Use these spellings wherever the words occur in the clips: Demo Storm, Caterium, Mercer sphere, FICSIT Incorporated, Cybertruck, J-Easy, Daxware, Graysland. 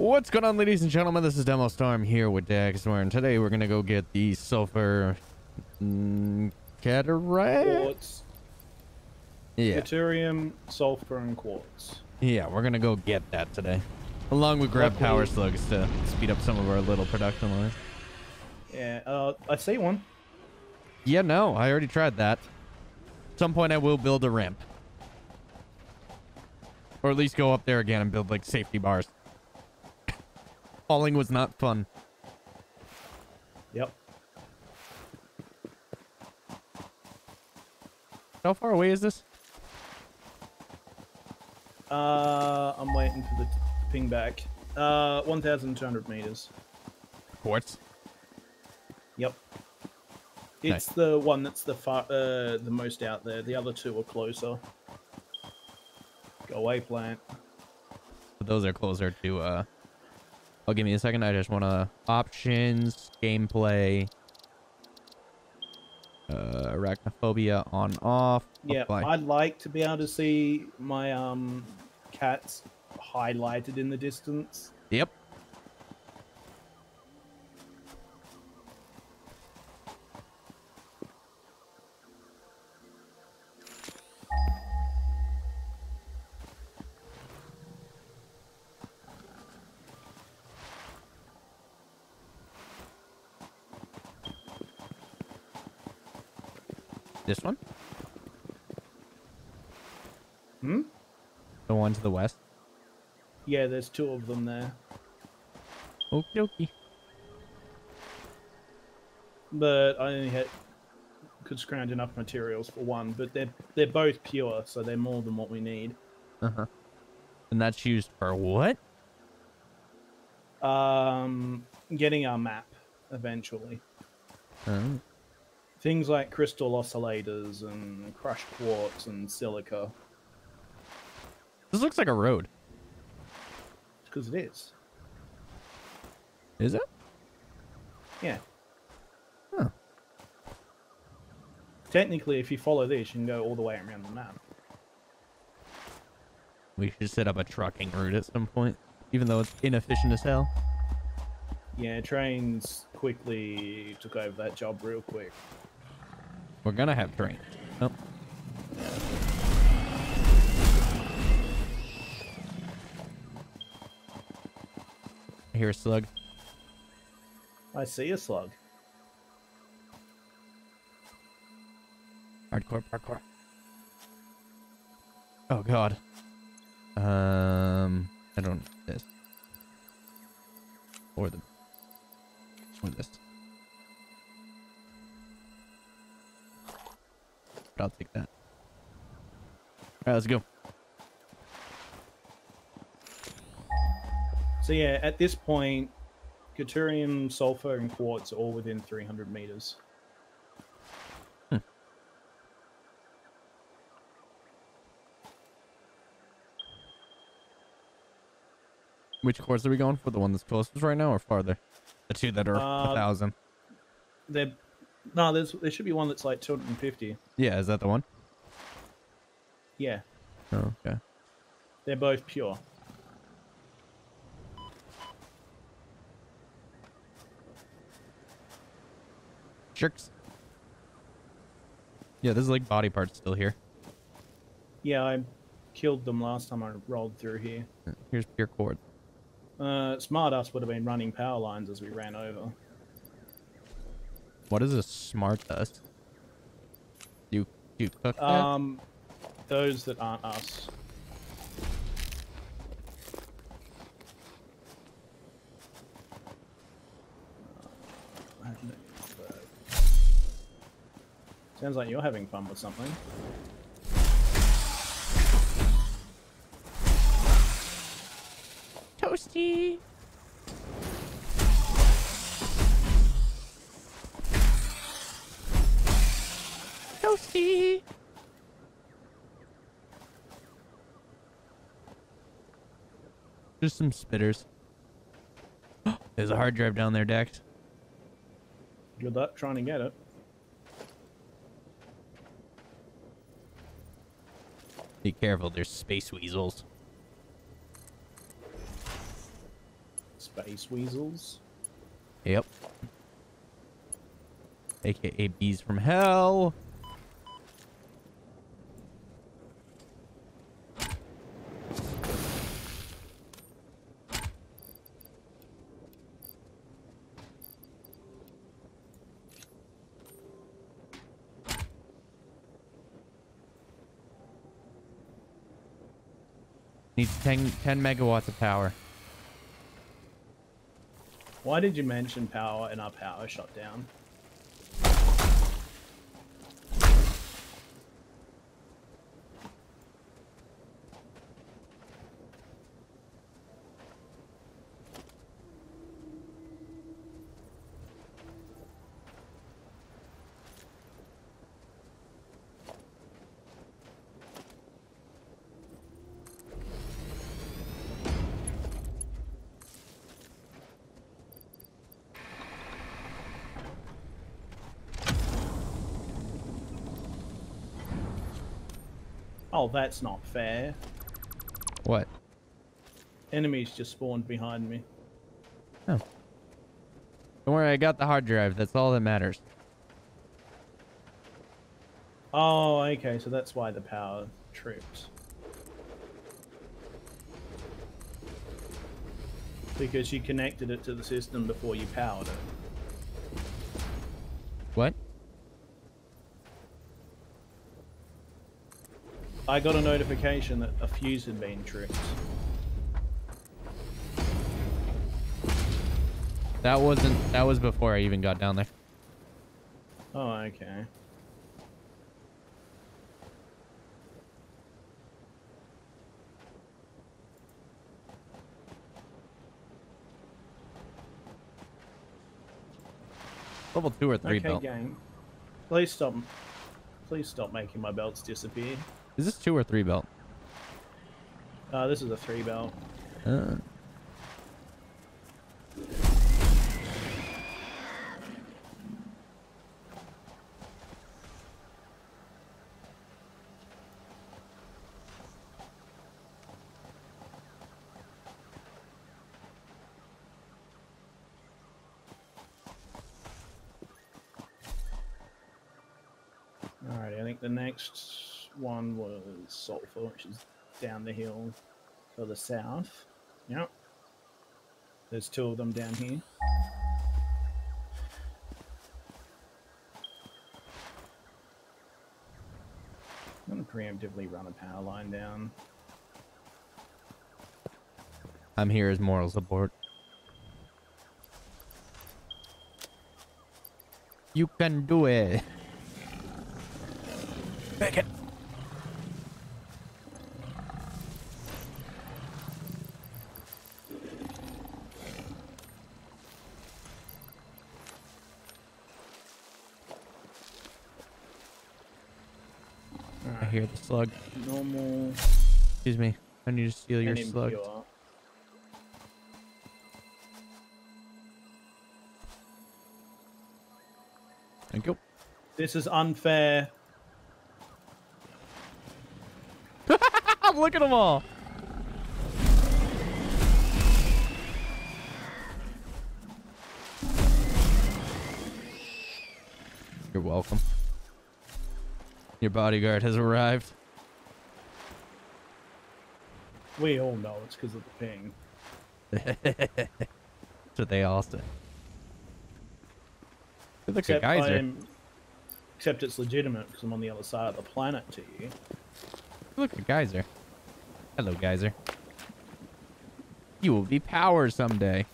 What's going on, ladies and gentlemen? This is Demo Storm here with Daxware, and today we're gonna go get the sulfur cataract quartz. Yeah, deuterium, sulfur, and quartz. Yeah, we're gonna go get that today, along with grab power slugs to speed up some of our little production lines. Yeah, I see one. Yeah, no, I already tried that. At some point, I will build a ramp, or at least go up there again and build like safety bars. Falling was not fun. Yep. How far away is this? I'm waiting for the ping back. 1,200 meters. Quartz? Yep. It's nice. The one that's the far, the most out there. The other two are closer. Go away, plant. But those are closer to, Oh, give me a second. I just want to options, gameplay, arachnophobia on off. Yeah, apply. I'd like to be able to see my cats highlighted in the distance. Yep. This one? Hmm? The one to the west? Yeah, there's two of them there. Okie dokie. But I only could scrounge enough materials for one, but they're both pure, so they're more than what we need. Uh-huh. And that's used for what? Getting our map eventually. Oh. Things like crystal oscillators and crushed quartz and silica. This looks like a road. Because it is. Is it? Yeah. Huh. Technically, if you follow this, you can go all the way around the map. We should set up a trucking route at some point, even though it's inefficient as hell. Yeah, trains quickly took over that job real quick. We're gonna have train. Oh. I hear a slug. I see a slug. Hardcore parkour. Oh god. I don't this. Or the or this. But I'll take that. Alright, let's go. So yeah, at this point, deuterium, sulfur, and quartz are all within 300 meters. Hmm. Which quartz are we going for? The one that's closest right now or farther? The two that are 1,000. No, there should be one that's like 250. Yeah, is that the one? Yeah. Oh, okay. They're both pure. Jerks. Yeah, there's like body parts still here. Yeah, I killed them last time I rolled through here. Here's pure cord. Smartass would have been running power lines as we ran over. What is a smartass? You cook that? Those that aren't us. Sounds like you're having fun with something. Toasty. Toasty. Just some spitters. There's a hard drive down there, Dax. Good luck trying to get it. Be careful, there's space weasels. space weasels. Yep. AKA bees from hell. Needs 10 megawatts of power. Why did you mention power and our power shut down? Oh, that's not fair. What? Enemies just spawned behind me. Oh. Don't worry, I got the hard drive. That's all that matters. Oh, okay. So that's why the power tripped. Because you connected it to the system before you powered it. What? I got a notification that a fuse had been tripped. That wasn't... That was before I even got down there. Oh, okay. Level 2 or 3 okay, belt. Okay, gang. Please stop. Please stop making my belts disappear. Is this 2 or 3 belt? This is a 3 belt. Alrighty, I think the next one was sulfur, which is down the hill to the south. Yep. There's 2 of them down here. I'm going to preemptively run a power line down. I'm here as moral support. You can do it. Back it. Here, the slug. Normal. Excuse me. I need to steal your slug. Thank you. This is unfair. Look at them all. You're welcome. Your bodyguard has arrived. We all know it's because of the ping. That's what they all say. It looks like a geyser. Except it's legitimate because I'm on the other side of the planet to you. Look at geyser. Hello, geyser. You will be power someday.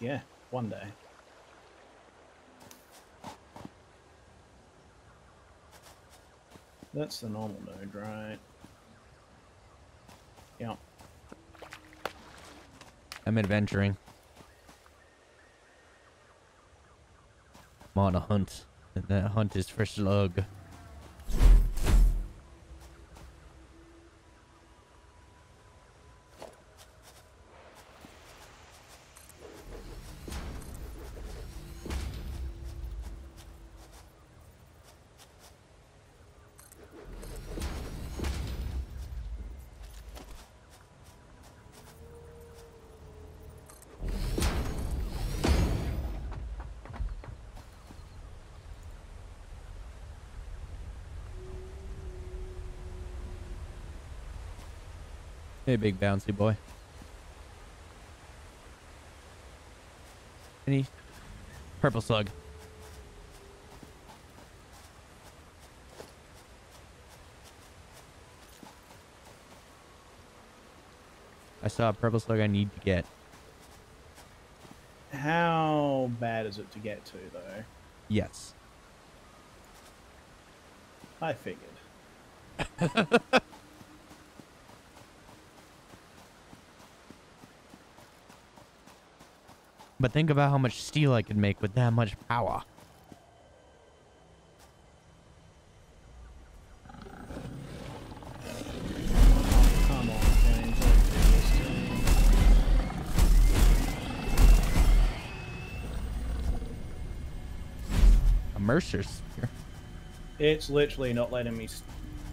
Yeah, one day. That's the normal node, right? Yeah. I'm adventuring. I'm on a hunt, and that hunt is for slug. Hey, big bouncy boy. Any purple slug. I saw a purple slug I need to get. How bad is it to get to, though? Yes. I figured. But think about how much steel I could make with that much power. Mercer sphere. It's literally not letting me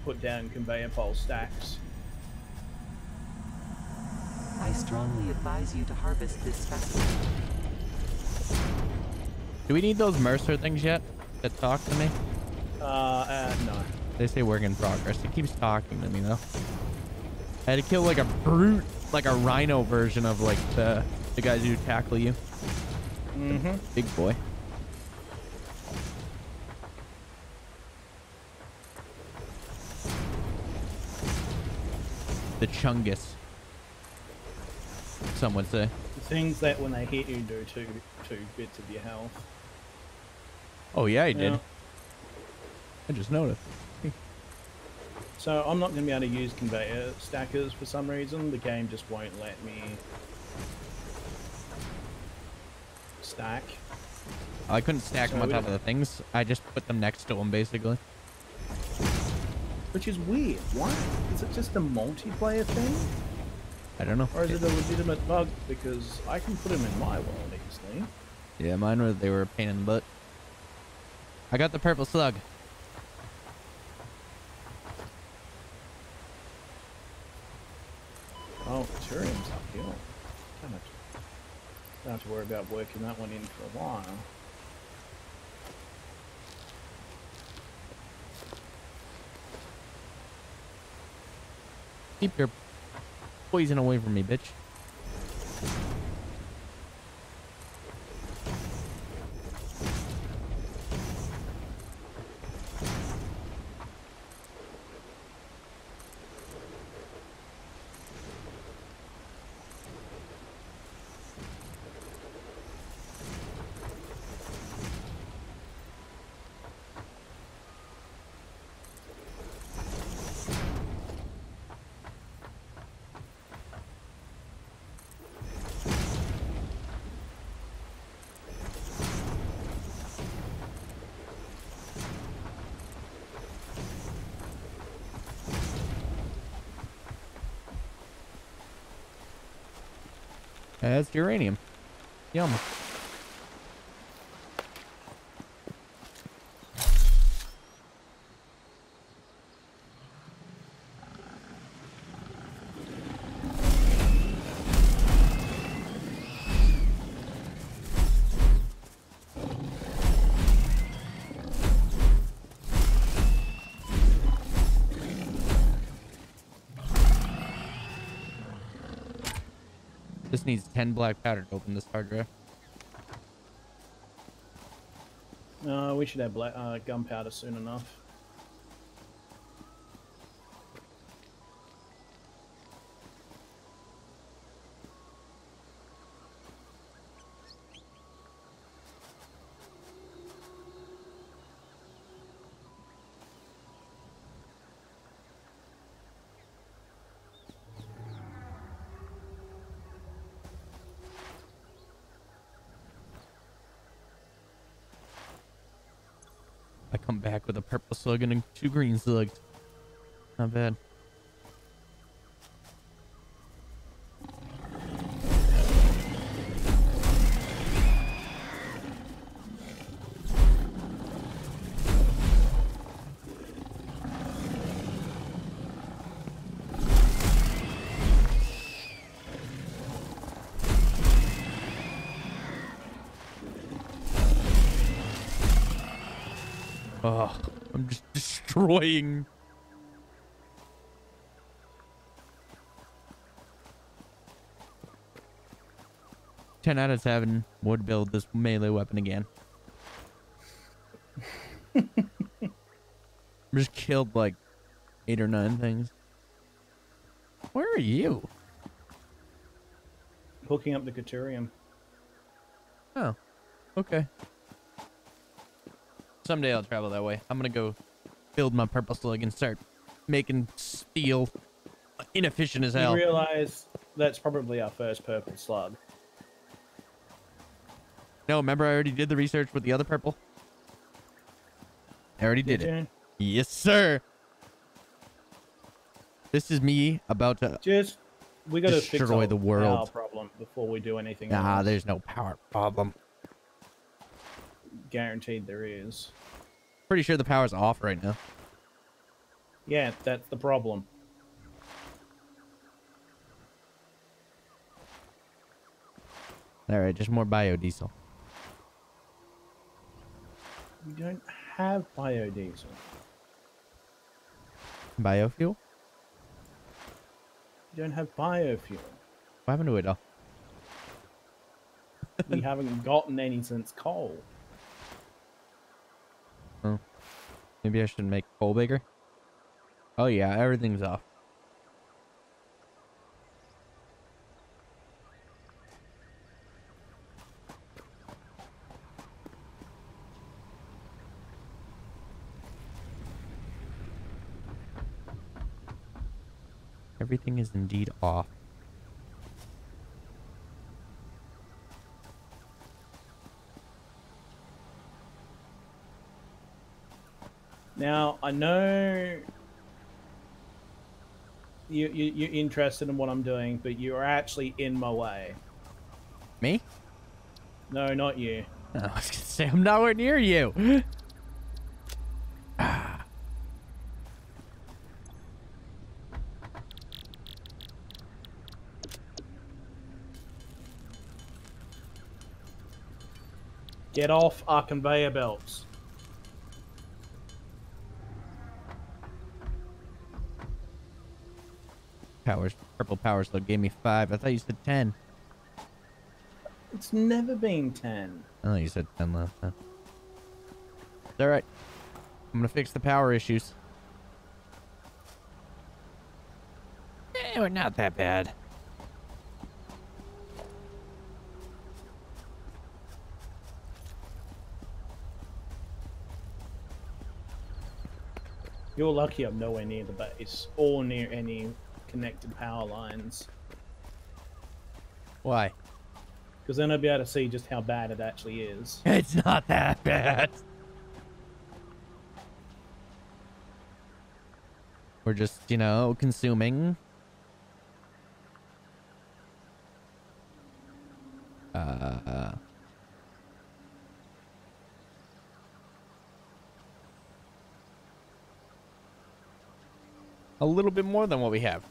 put down conveyor pole stacks. I strongly advise you to harvest this specimen. Do we need those Mercer things yet that talk to me? No. They say work in progress. It keeps talking to me though. I had to kill like a brute, like a rhino version of like the guys who tackle you. Mm-hmm. Big boy. The Chungus, some would say. The things that when they hit you do two bits of your health. Oh yeah, it did. I just noticed. So I'm not going to be able to use conveyor stackers for some reason. The game just won't let me stack. I couldn't stack them on top of the things. I just put them next to them basically. Which is weird. Why? Is it just a multiplayer thing? I don't know. Or is it a legitimate bug? Because I can put them in my world easily. Yeah, mine were, they were a pain in the butt. I got the purple slug. Oh, Turium's up here. Don't have to worry about working that one in for a while. Keep your poison away from me, bitch. That's uranium. Yum. This needs 10 black powder to open this hard drive. We should have black gunpowder soon enough. Come back with a purple slug and 2 green slugs. Not bad. Oh, I'm just destroying 10 out of 7 would build this melee weapon again. Just killed like 8 or 9 things. Where are you? Hooking up the Caterium. Oh, okay. Someday I'll travel that way. I'm gonna go build my purple slug and start making steel inefficient as hell. You realize that's probably our first purple slug. No, remember I already did the research with the other purple. I already did it. Yes, sir. This is me about to just we gotta destroy fix the world. Power problem before we do anything. Nah, else. There's no power problem. Guaranteed, there is. Pretty sure the power's off right now. Yeah, that's the problem. All right, just more biodiesel. We don't have biodiesel. Biofuel? You don't have biofuel. What happened to it all? We haven't gotten any since coal. Oh. Maybe I should make coal bigger? Oh yeah, everything's off. Everything is indeed off. Now, I know you're interested in what I'm doing, but you're actually in my way. Me? No, not you. I was going to say, I'm nowhere near you. Get off our conveyor belts. Powers, purple power slug gave me 5. I thought you said 10. It's never been 10. I thought you said 10 last time. It's alright. I'm gonna fix the power issues. They were not that bad. You're lucky I'm nowhere near the base or near any connected power lines. Why? Because then I'll be able to see just how bad it actually is. It's not that bad. We're just, you know, consuming a little bit more than what we have.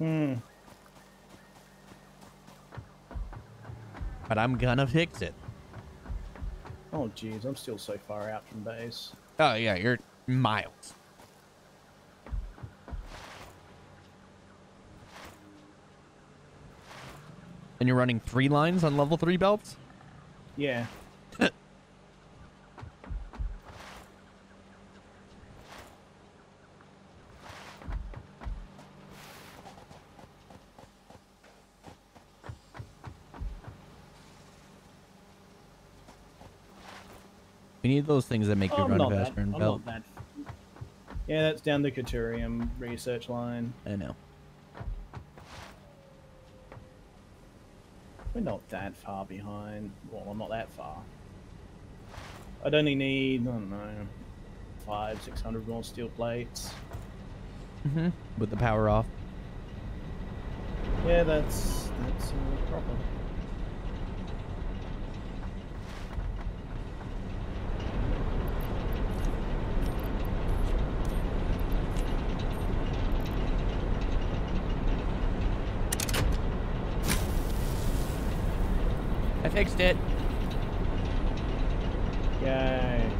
But I'm gonna fix it. Oh jeez, I'm still so far out from base. Oh yeah, you're miles. And you're running 3 lines on level 3 belts? Yeah. You need those things that make you run faster and belt. Yeah, that's down the Caterium research line. I know. We're not that far behind. Well, I'm not that far. I'd only need, I don't know, 500-600 more steel plates. Mm-hmm. With the power off. Yeah, that's a problem. Fixed it. Yay.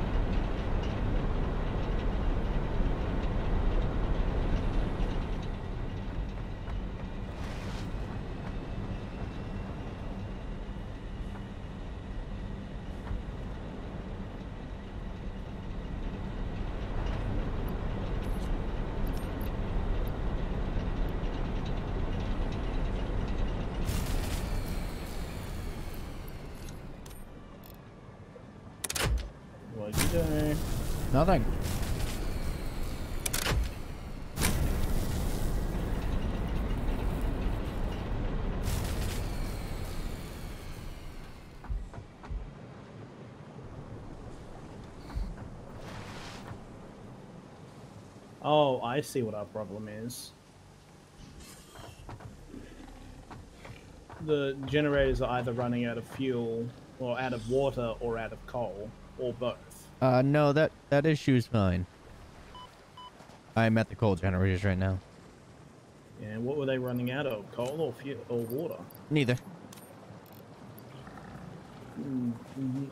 Nothing. Oh, I see what our problem is. The generators are either running out of fuel, or out of water, or out of coal, or both. No, that issue's mine. I'm at the coal generators right now. Yeah, what were they running out of? Coal or fuel or water? Neither.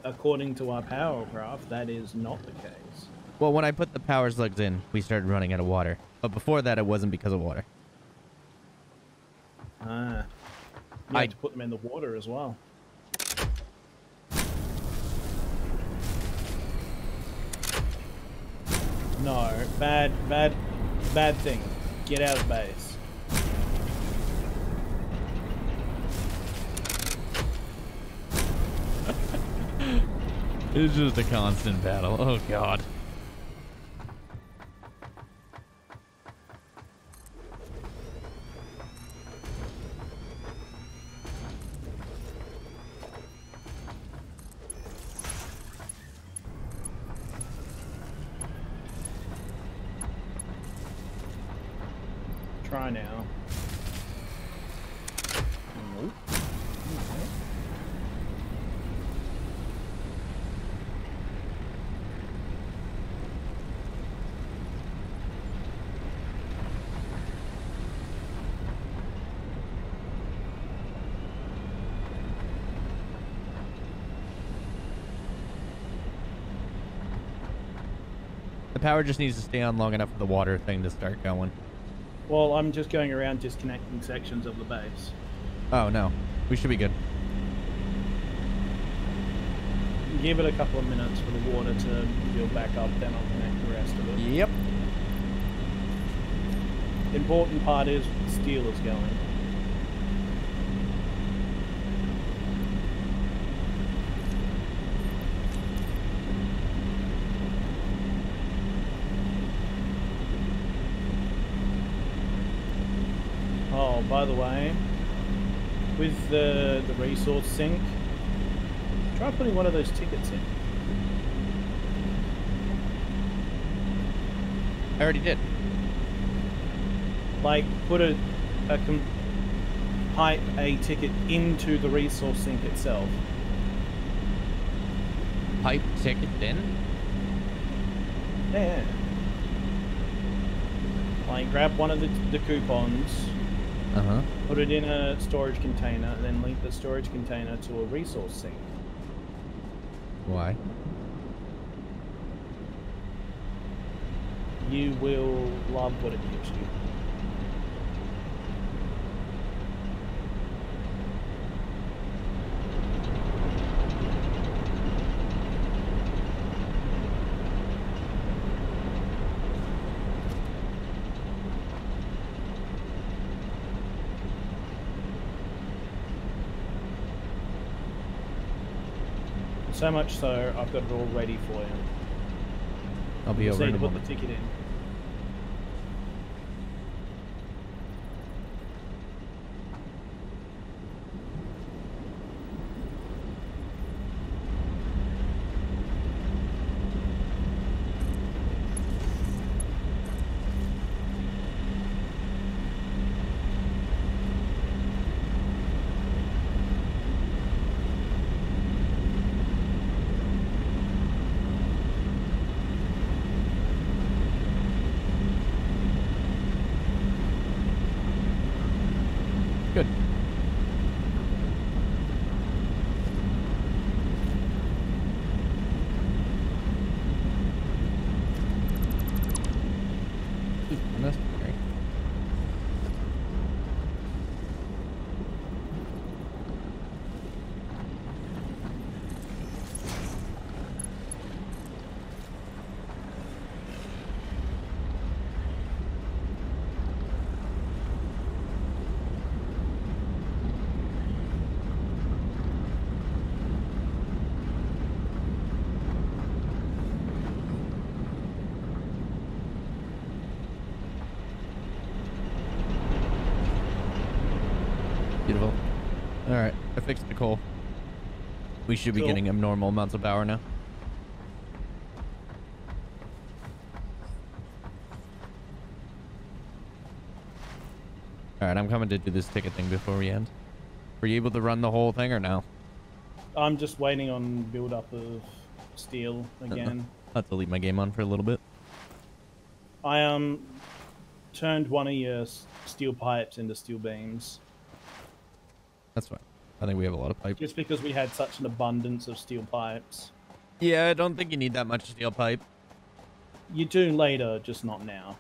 According to our power graph, that is not the case. Well, when I put the power slugs in, we started running out of water. But before that, it wasn't because of water. Ah. You had to put them in the water as well. No, bad thing. Get out of base. It's just a constant battle. Oh, God. Power just needs to stay on long enough for the water thing to start going. Well, I'm just going around disconnecting sections of the base. Oh, no. We should be good. Give it a couple of minutes for the water to build back up, then I'll connect the rest of it. Yep. The important part is steel is going. By the way, with the resource sink, try putting one of those tickets in. I already did. Like, put pipe a ticket into the resource sink itself. Pipe ticket in? Yeah. Like, grab one of the coupons. Uh-huh. Put it in a storage container, and then link the storage container to a resource sink. Why? You will love what it gives you. So much so, I've got it all ready for you. I'll be over in a moment. Just need to put the ticket in. Beautiful. All right, I fixed Nicole. We should be getting him normal amounts of power now. All right, I'm coming to do this ticket thing before we end. Were you able to run the whole thing or no? I'm just waiting on build-up of steel again. I'll have to leave my game on for a little bit. I turned one of your steel pipes into steel beams. That's fine. I think we have a lot of pipes. Just because we had such an abundance of steel pipes. Yeah, I don't think you need that much steel pipe. You do later, just not now.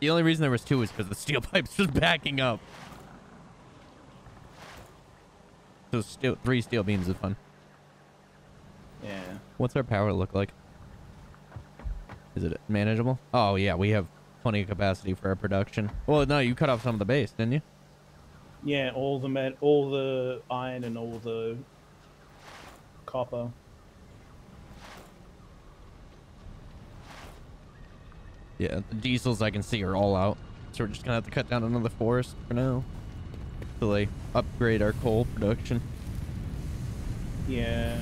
The only reason there was two is because the steel pipe's just backing up. So three steel beams is fun. Yeah. What's our power look like? Is it manageable? Oh, yeah. We have plenty of capacity for our production. Well, no, you cut off some of the base, didn't you? Yeah, all the iron and all the copper. Yeah, the diesels I can see are all out, so we're just gonna have to cut down another forest for now to like upgrade our coal production. Yeah.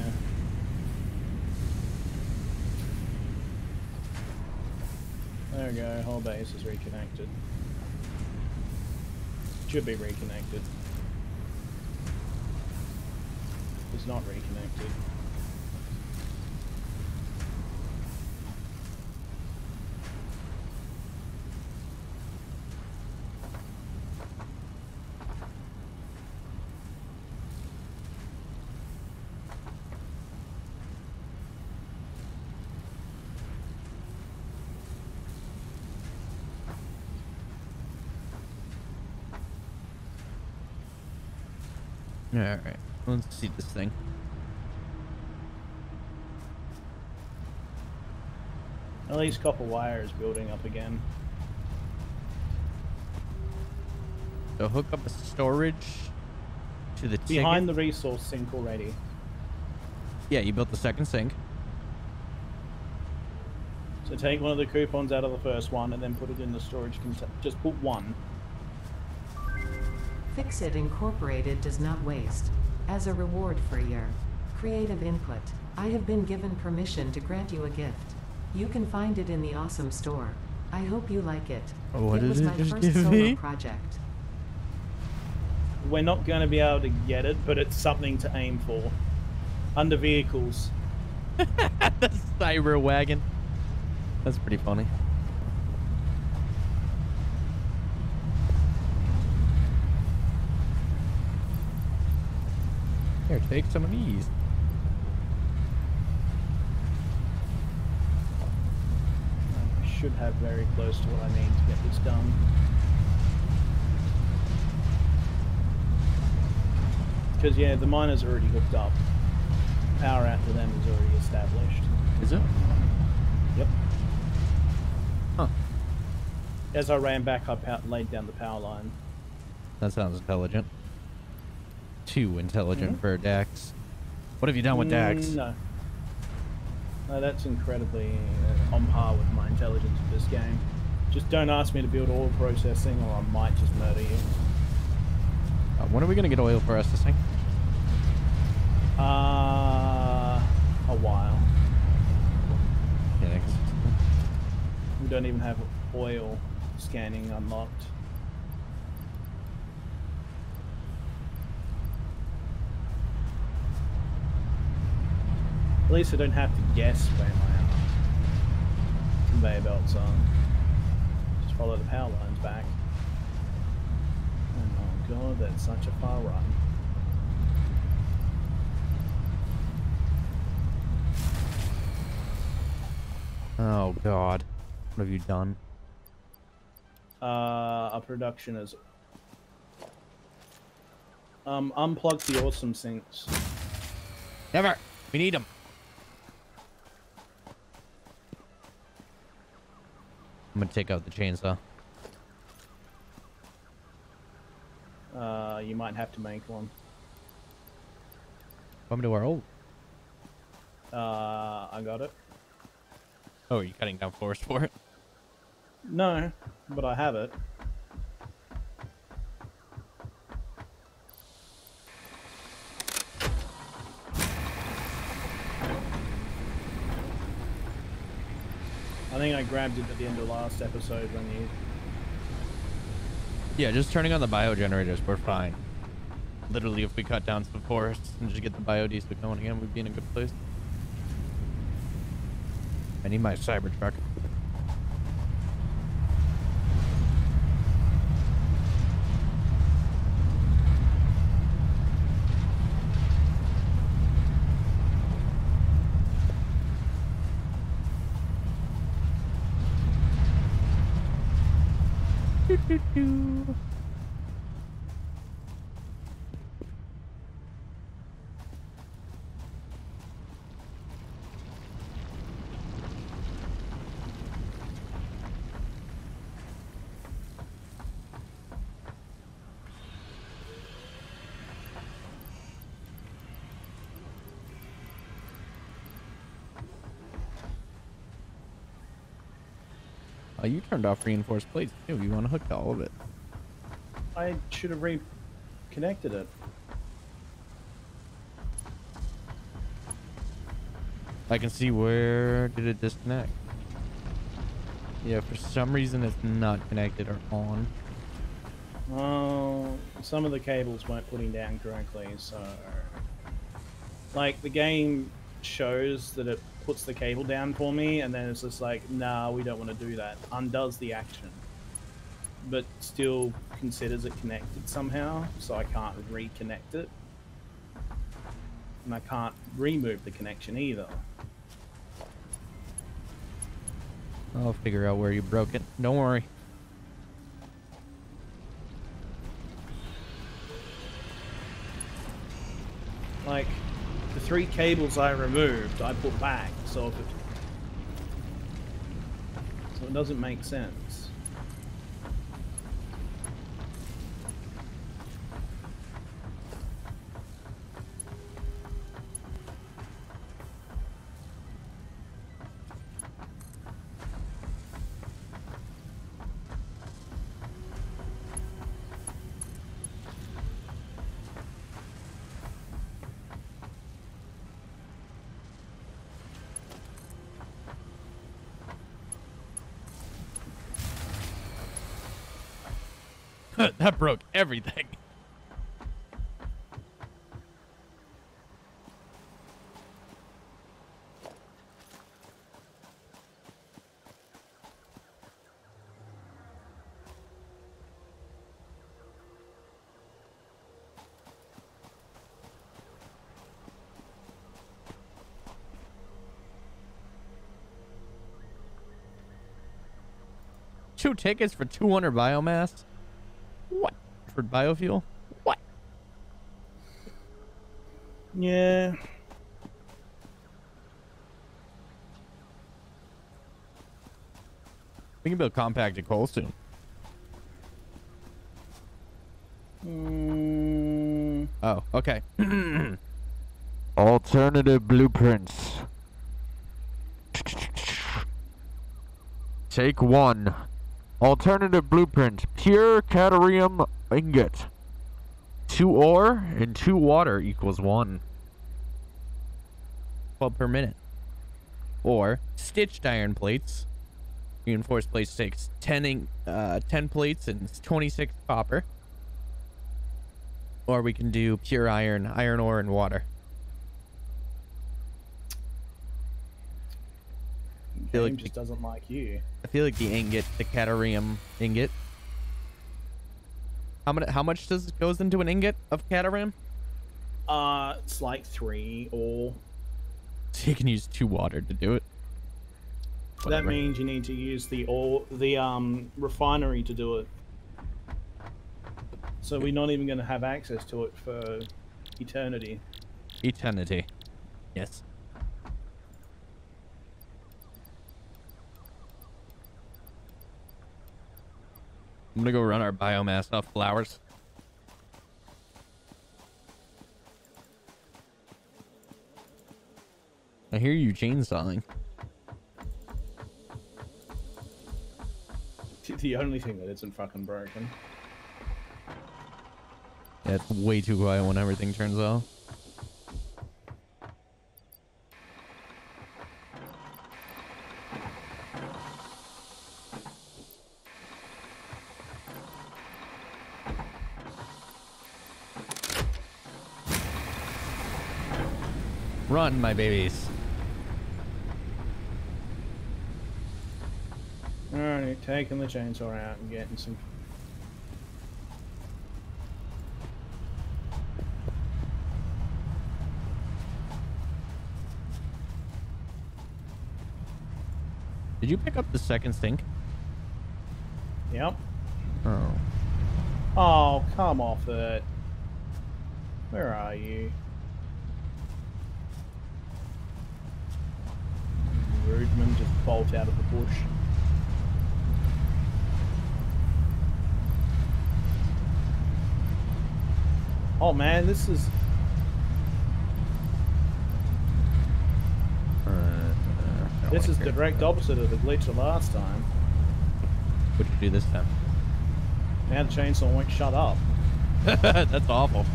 There we go. Whole base is reconnected. Should be reconnected. It's not reconnected. All right, let's see this thing. At least copper wire is building up again. So hook up a storage to the behind the resource sink already. Yeah, you built the second sink. So take one of the coupons out of the first one and then put it in the storage container. Just put one. Fixit Incorporated does not waste. As a reward for your creative input, I have been given permission to grant you a gift. You can find it in the awesome store. I hope you like it. What is it? It was my first solo project. We're not going to be able to get it, but it's something to aim for. Under vehicles. The cyber wagon. That's pretty funny. Here, take some of these. I should have very close to what I need to get this done. Because, yeah, the miner's already hooked up. Power after them is already established. Is it? Yep. Huh. As I ran back, I laid down the power line. That sounds intelligent. Too intelligent for Dax. What have you done with Dax? No, that's incredibly on par with my intelligence of this game. Just don't ask me to build oil processing or I might just murder you. When are we going to get oil processing? A while. Yeah, next. We don't even have oil scanning unlocked. At least I don't have to guess where my conveyor belts are. Just follow the power lines back. Oh my god, that's such a far run. Oh god. What have you done? Our production is... unplug the awesome sinks. Never! We need them! I'm gonna take out the chainsaw. You might have to make one. Come to our old. I got it. Oh, are you cutting down forest for it? No, but I have it. think I grabbed it at the end of last episode when you... Yeah, just turning on the bio generators, we're fine. Literally, if we cut down some forests and just get the biodiesel going again, we'd be in a good place. I need my Cybertruck. You turned off reinforced plates too. You want to hook to all of it. I should have reconnected it. I can see where did it disconnect. Yeah, for some reason it's not connected or on. Well, some of the cables weren't putting down correctly, so like the game shows that it puts the cable down for me, and then it's just like, nah, we don't want to do that. Undoes the action, but still considers it connected somehow, so I can't reconnect it. And I can't remove the connection either. I'll figure out where you broke it. Don't worry. Like, the three cables I removed, I put back, so it doesn't make sense. That broke everything. Two tickets for 200 biomass? For biofuel? What? Yeah. We can build compacted coal soon. Oh, okay. Alternative blueprints. Take one. Alternative blueprint. Pure cadmium ingot. 2 ore and 2 water equals 1. 12 per minute. Or stitched iron plates. Reinforced plate 6. 10 plates and 26 copper. Or we can do pure iron, iron ore, and water. The game just doesn't like you. I feel like the ingot, the cadmium ingot. How much goes into an ingot of cadmium? It's like 3 ore. So you can use 2 water to do it. Whatever. That means you need to use the ore, the refinery to do it. So we're not even going to have access to it for eternity. Eternity. Yes. I'm gonna go run our biomass off flowers. I hear you chainsawing. It's the only thing that isn't fucking broken. Yeah, it's way too quiet when everything turns off. Run, my babies. Alright, taking the chainsaw out and getting some... Did you pick up the second stink? Yep. Oh. Oh, come off it. Where are you? Rudman just bolt out of the bush. Oh man, this is... this is the direct opposite of the glitch of last time. What'd you do this time? Now the chainsaw won't shut up. That's awful.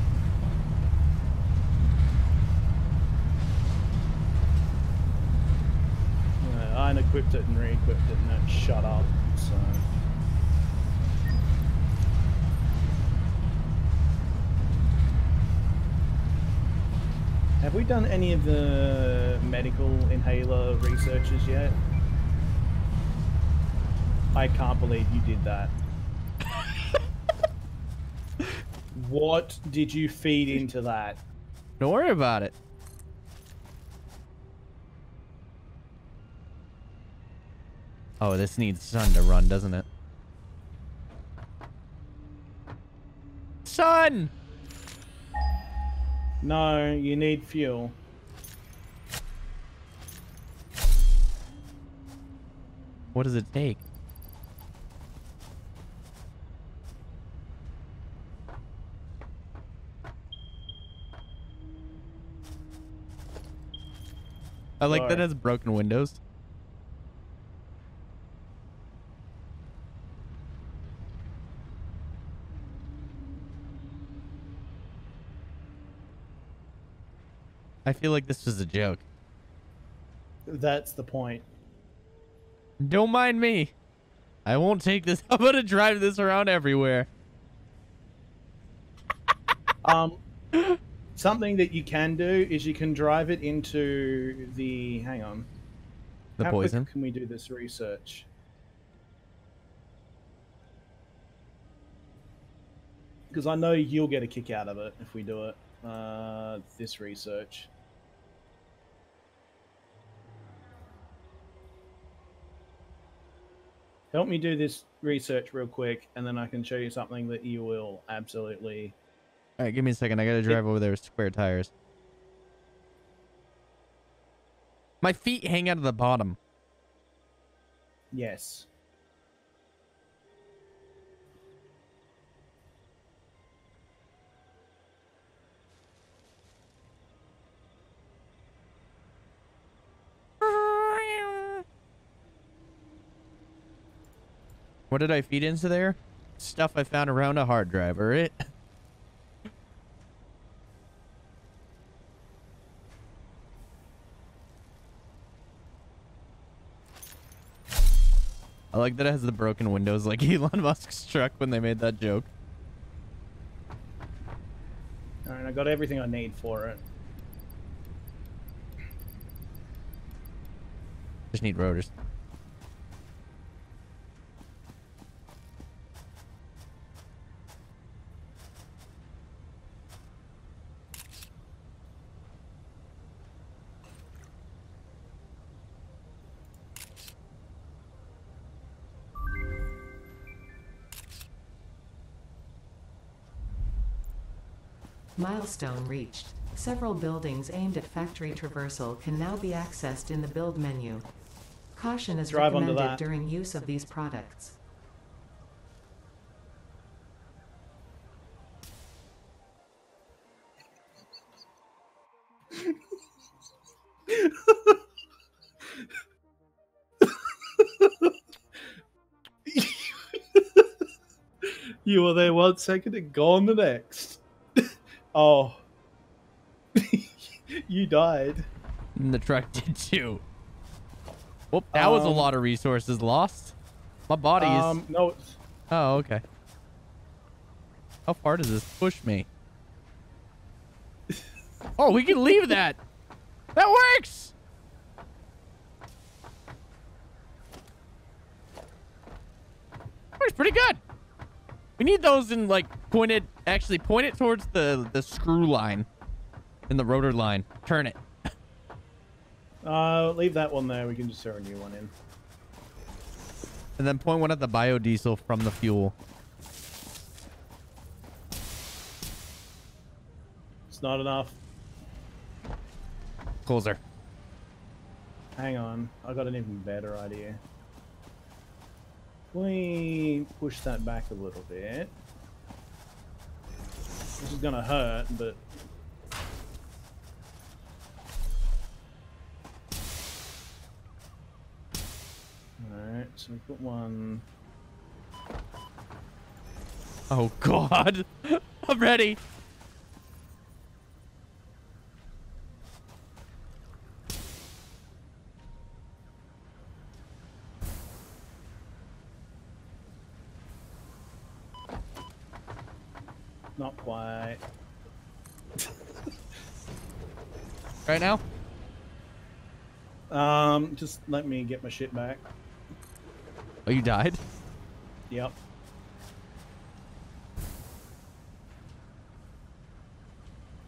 I unequipped it and re-equipped it and it shut up, so... Have we done any of the medical inhaler researches yet? I can't believe you did that. What did you feed into that? Don't worry about it. Oh, this needs sun to run, doesn't it? Sun! No, you need fuel. What does it take? I like that it has broken windows. I feel like this was a joke. That's the point. Don't mind me. I won't take this. I'm gonna drive this around everywhere. Something that you can do is you can drive it into the... Hang on. The poison? How quick can we do this research? Because I know you'll get a kick out of it if we do it. This research. Help me do this research real quick, and then I can show you something that you will absolutely... Alright, give me a second. I gotta drive over there with square tires. My feet hang out of the bottom. Yes. What did I feed into there? Stuff I found around a hard drive, or it. I like that it has the broken windows like Elon Musk's truck when they made that joke. Alright, I got everything I need for it. Just need rotors. Milestone reached. Several buildings aimed at factory traversal can now be accessed in the build menu. Caution is recommended during use of these products. You were there 1 second and gone the next. Oh. You died. And the truck did too. Whoop, that was a lot of resources lost. My body is... No, it's... Oh, okay. How far does this push me? Oh, we can leave that! That works! Works pretty good. We need those in like pointed, actually point it towards the screw line and the rotor line. Turn it. Leave that one there. We can just throw a new one in. And then point one at the biodiesel from the fuel. It's not enough. Closer. Hang on. I got an even better idea. We push that back a little bit. This is gonna hurt, but... Alright, so we put one... Oh god! I'm ready! Not quite. Right now? Just let me get my shit back. Oh, you died? Yep.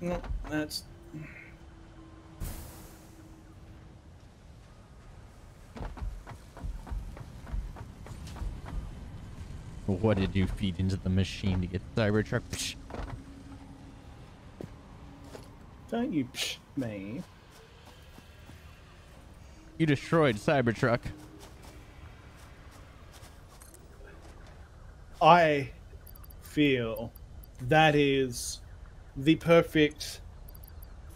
No, that's... What did you feed into the machine to get the Cybertruck? Psh. Don't you psh me. You destroyed Cybertruck. I feel that is the perfect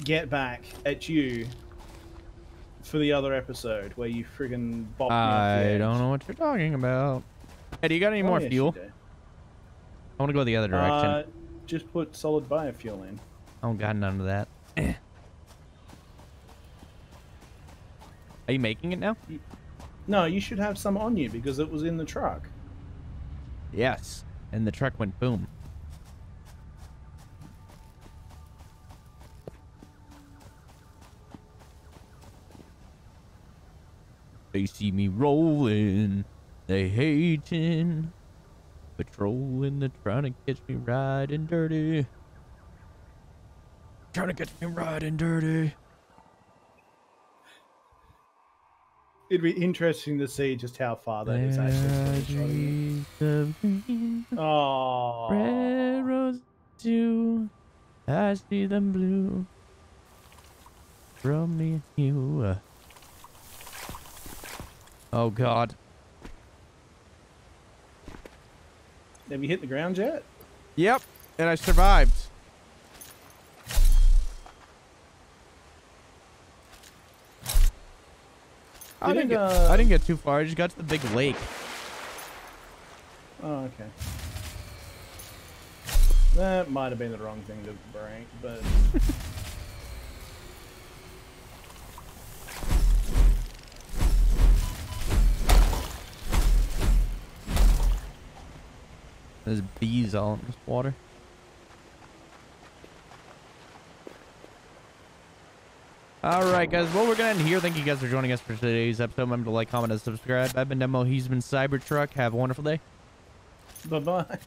get back at you for the other episode where you friggin' bopped me. I don't know what you're talking about. Hey, do you got any more fuel? I want to go the other direction. Just put solid biofuel in. I don't got none of that. Are you making it now? No, you should have some on you because it was in the truck. Yes, and the truck went boom. They see me rolling. They hating, patrolling, they're trying to catch me riding dirty. Trying to catch me riding dirty. It'd be interesting to see just how far that is actually. Oh, red rose too. I see them blue. From me and you. Oh God. Have you hit the ground yet? Yep, and I survived. I didn't get too far. I just got to the big lake. Oh, okay. That might have been the wrong thing to break, but... There's bees all in this water. Alright guys, well we're gonna end here. Thank you guys for joining us for today's episode. Remember to like, comment, and subscribe. I've been Demo, he's been Cybertruck. Have a wonderful day. Bye-bye.